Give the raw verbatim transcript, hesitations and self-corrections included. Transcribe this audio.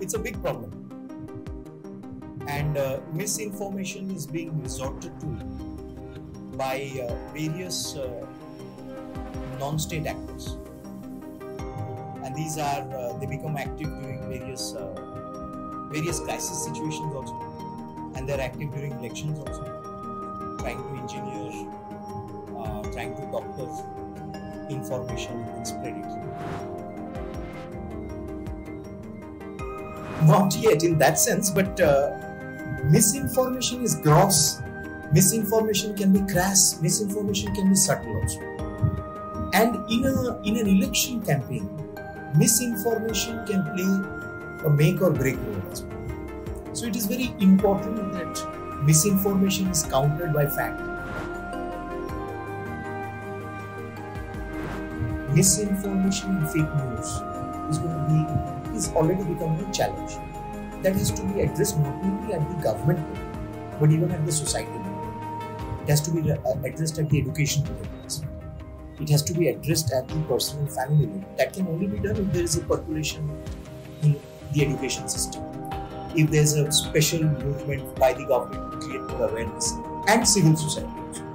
It's a big problem. And uh, misinformation is being resorted to by uh, various uh, non-state actors. And these are, uh, they become active during various, uh, various crisis situations also. And they're active during elections also, trying to engineer, uh, trying to doctor information and spread it. Not yet in that sense, but uh, misinformation is gross, misinformation can be crass, misinformation can be subtle also. And in, a, in an election campaign, misinformation can play a make or break role as well. So it is very important that misinformation is countered by fact. Misinformation and fake news is going to be, is already becoming a challenge. That has to be addressed not only at the government level, but even at the society level. It has to be addressed at the education level. It has to be addressed at the personal family level. That can only be done if there is a percolation in the education system. If there is a special movement by the government to create more awareness and civil society.